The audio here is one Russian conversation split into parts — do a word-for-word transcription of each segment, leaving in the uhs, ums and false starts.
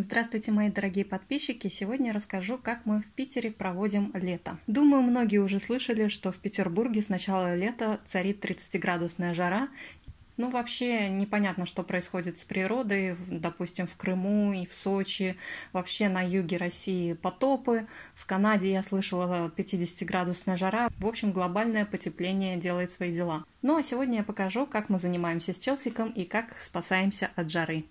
Здравствуйте, мои дорогие подписчики! Сегодня расскажу, как мы в Питере проводим лето. Думаю, многие уже слышали, что в Петербурге с начала лета царит тридцатиградусная жара. Ну, вообще непонятно, что происходит с природой, допустим, в Крыму и в Сочи, вообще на юге России потопы, в Канаде я слышала пятидесятиградусная жара. В общем, глобальное потепление делает свои дела. Ну, а сегодня я покажу, как мы занимаемся с Челсиком и как спасаемся от жары.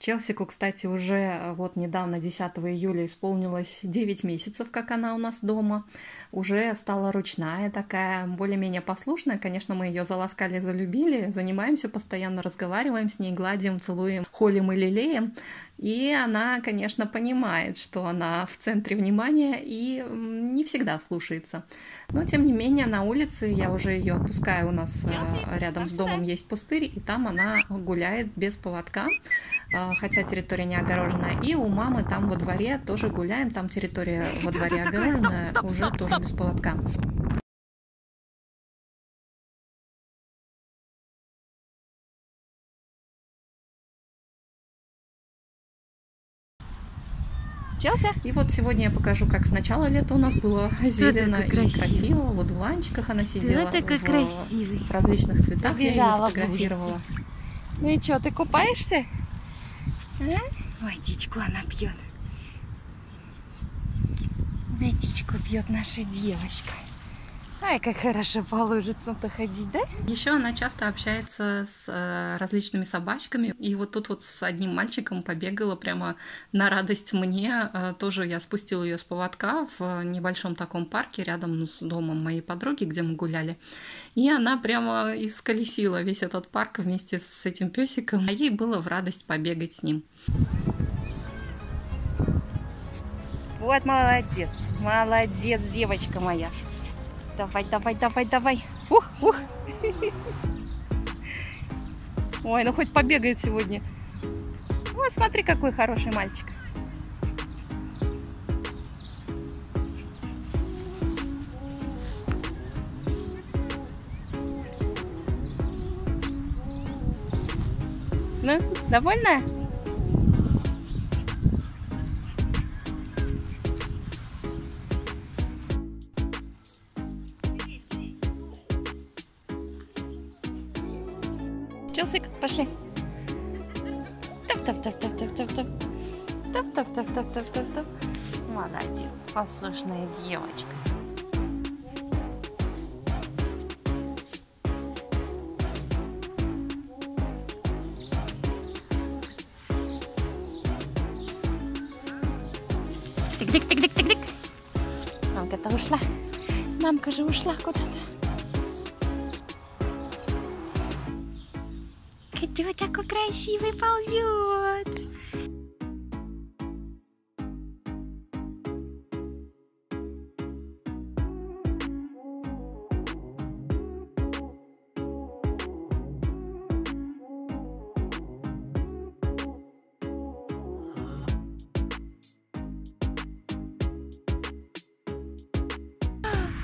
Челсику, кстати, уже вот недавно, десятого июля, исполнилось девять месяцев, как она у нас дома. Уже стала ручная такая, более-менее послушная. Конечно, мы ее заласкали, залюбили, занимаемся постоянно, разговариваем с ней, гладим, целуем, холим и лелеем. И она, конечно, понимает, что она в центре внимания и не всегда слушается. Но, тем не менее, на улице я уже ее отпускаю. У нас рядом с домом есть пустырь, и там она гуляет без поводка, хотя территория не огороженная. И у мамы там во дворе тоже гуляем, там территория во дворе огороженная, уже тоже без поводка. И вот сегодня я покажу, как с начала лета у нас было зелено и красивый. красиво. Вот в ланчиках она сидела в различных цветах. Забежала, я ее фотографировала. Ну и что, ты купаешься? А? Водичку она пьет. Водичку пьет наша девочка. Ай, как хорошо по лужицам-то ходить, да? Еще она часто общается с различными собачками. И вот тут вот с одним мальчиком побегала прямо на радость мне. Тоже я спустила ее с поводка в небольшом таком парке рядом с домом моей подруги, где мы гуляли. И она прямо исколесила весь этот парк вместе с этим песиком. А ей было в радость побегать с ним. Вот молодец, молодец, девочка моя. Давай, давай, давай, давай. Ух, ух. Ой, ну хоть побегает сегодня. Вот смотри, какой хороший мальчик. Ну, довольна? Челсик, пошли. Топ-топ-топ-топ-топ-топ-топ. Топ-топ-топ-топ-топ-топ-топ. Молодец, послушная девочка. Тик-тик-тик-тик-тик-тик. Мамка-то ушла. Мамка же ушла куда-то. Котёк такой красивый ползет.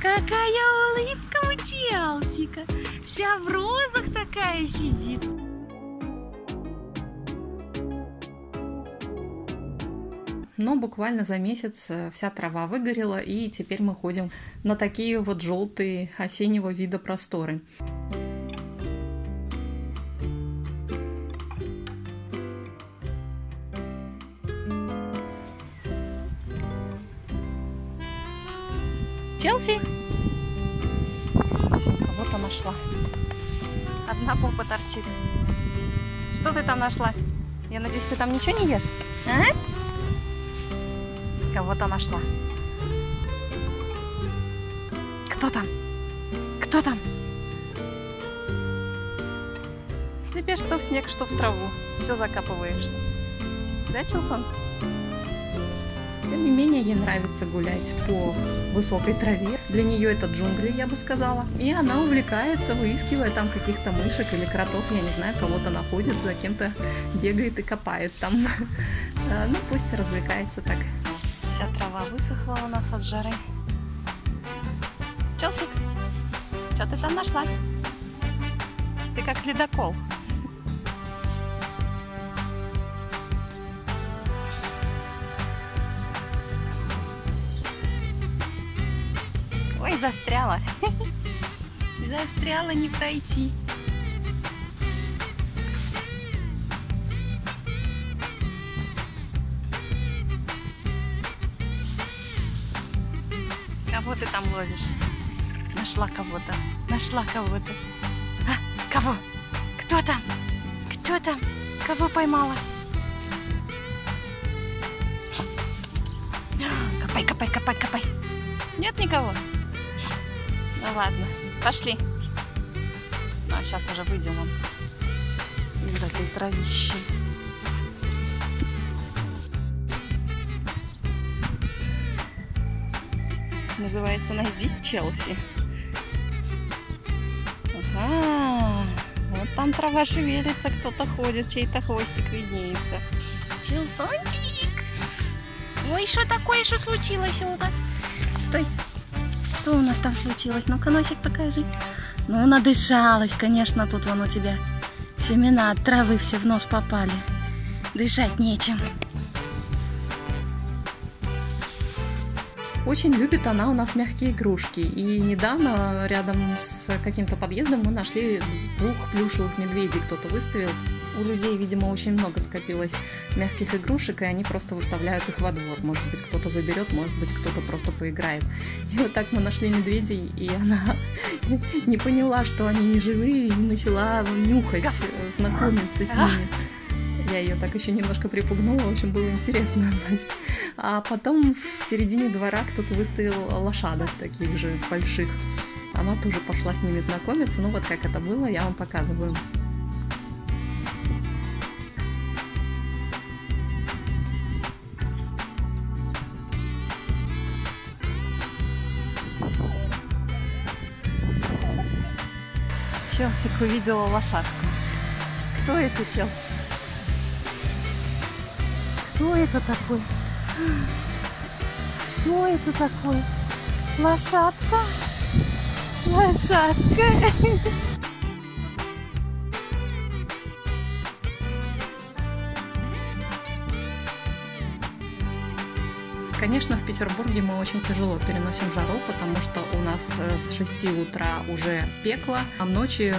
Какая улыбка у Челсика! Вся в розах такая сидит. Но буквально за месяц вся трава выгорела, и теперь мы ходим на такие вот желтые осеннего вида просторы. Челси! Кого-то нашла. Одна попа торчит. Что ты там нашла? Я надеюсь, ты там ничего не ешь? А? Кого-то нашла. Кто там? Кто там? Тебе что в снег, что в траву. Все закапываешься. Да, Челсон? Тем не менее, ей нравится гулять по высокой траве. Для нее это джунгли, я бы сказала. И она увлекается, выискивая там каких-то мышек или кротов, я не знаю, кого-то находит, за кем-то бегает и копает там. Ну, пусть развлекается так. Вся трава высохла у нас от жары. Челсик, что ты там нашла? Ты как ледокол. застряла. Застряла, не пройти. Кого ты там ловишь? Нашла кого-то. Нашла кого-то. А, кого? Кто там? Кто там? Кого поймала? Копай, копай, копай, копай. Нет никого? Ну ладно, пошли. Ну, а сейчас уже выйдем вон из этой травищи. Называется «Найди Челси». Ага, вот там трава шевелится, кто-то ходит, чей-то хвостик виднеется. Челсончик! Ой, что такое, что случилось у нас? Стой! Что у нас там случилось? Ну-ка, носик покажи. Ну, надышалась, конечно, тут вон у тебя семена от травы все в нос попали. Дышать нечем. Очень любит она у нас мягкие игрушки. И недавно рядом с каким-то подъездом мы нашли двух плюшевых медведей, кто-то выставил. У людей, видимо, очень много скопилось мягких игрушек, и они просто выставляют их во двор. Может быть, кто-то заберет, может быть, кто-то просто поиграет. И вот так мы нашли медведей, и она не поняла, что они не живые, и начала нюхать, знакомиться с ними. Я ее так еще немножко припугнула, в общем, было интересно. А потом в середине двора кто-то выставил лошадок таких же больших. Она тоже пошла с ними знакомиться. Ну вот как это было, я вам показываю. Челсик увидела лошадку. Кто это, Челсик? Кто это такой? Кто это такой? Лошадка? Лошадка? Конечно, в Петербурге мы очень тяжело переносим жару, потому что у нас с шести утра уже пекло, а ночи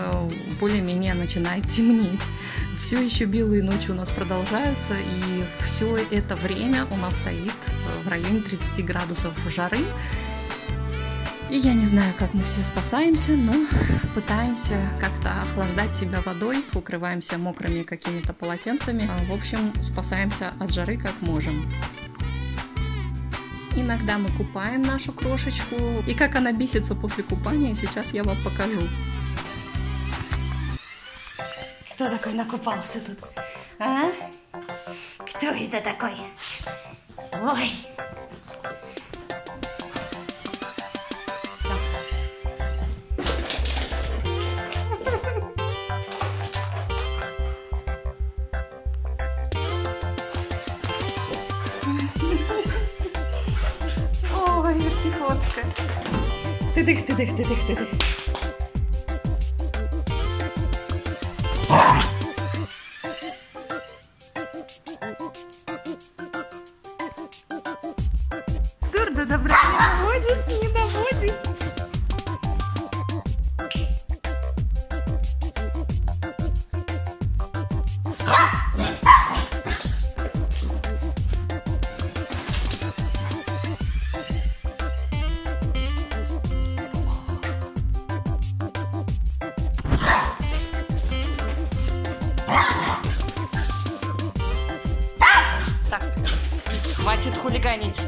более-менее начинает темнеть. Все еще белые ночи у нас продолжаются, и все это время у нас стоит в районе тридцати градусов жары. И я не знаю, как мы все спасаемся, но пытаемся как-то охлаждать себя водой, укрываемся мокрыми какими-то полотенцами. В общем, спасаемся от жары как можем. Иногда мы купаем нашу крошечку, и как она бесится после купания, сейчас я вам покажу. Кто такой накупался тут? А? Кто это такой? Ой! Вертихвостка. Тыдых, тыдых, тыдых, тыдых. Дурда добра не доводит, не доводит. Хватит хулиганить.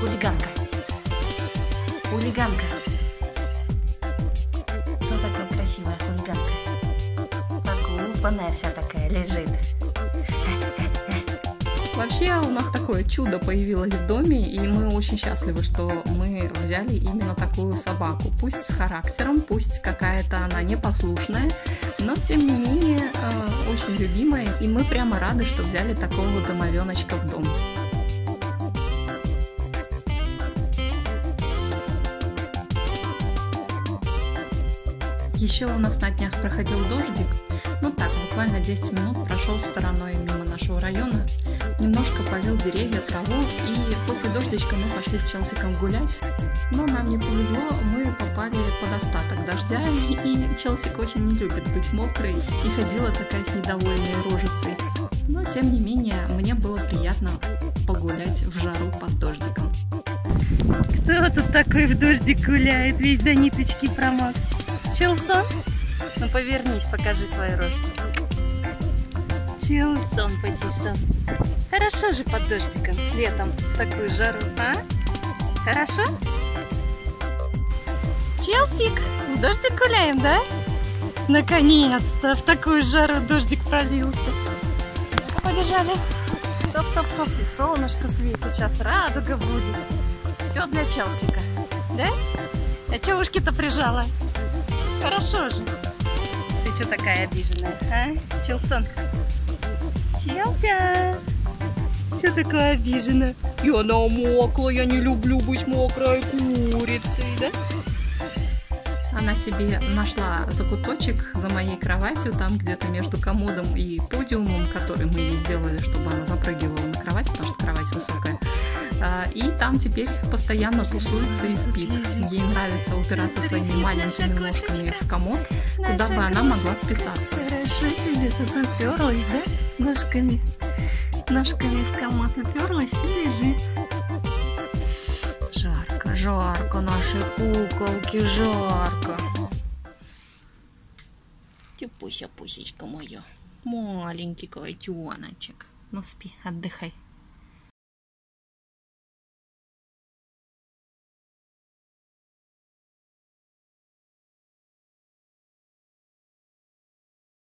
Хулиганка. Хулиганка. Кто такая красивая хулиганка? Покупанная вся такая лежит. Вообще у нас такое чудо появилось в доме, и мы очень счастливы, что мы взяли именно такую собаку. Пусть с характером, пусть какая-то она непослушная, но тем не менее э, очень любимая, и мы прямо рады, что взяли такого домовеночка в дом. Еще у нас на днях проходил дождик, ну так, буквально десять минут прошел стороной мимо нашего района. немножко полил деревья, траву, и после дождичка мы пошли с Челсиком гулять. Но нам не повезло, мы попали под остаток дождя, и Челсик очень не любит быть мокрой, и ходила такая с недовольной рожицей. Но тем не менее, мне было приятно погулять в жару под дождиком. Кто тут такой в дождик гуляет? Весь до ниточки промок. Челсон? Ну повернись, покажи свою рожицу. Челсон потисон. Хорошо же под дождиком, летом, в такую жару, а? Хорошо? Челсик, в дождик гуляем, да? Наконец-то, в такую жару дождик пролился. Побежали. Топ-топ-топ, солнышко светит, сейчас радуга будет. Все для Челсика, да? А че ушки-то прижала? Хорошо же. Ты че такая обиженная, а? Челсон. Челся! Че такая обиженная? Я намокла, я не люблю быть мокрой курицей, да? Она себе нашла закуточек за моей кроватью, там где-то между комодом и подиумом, который мы ей сделали, чтобы она запрыгивала на кровать, потому что кровать высокая. И там теперь постоянно тусуется и спит. Ей нравится упираться своими маленькими ножками в комод, куда бы она могла вписаться. Хорошо тебе тут уперлась, да? Ножками. Ножками в комод уперлась и лежит. Жарко, жарко, наши куколки, жарко. Ты пуся, пусечка моя, маленький котеночек. Ну спи, отдыхай.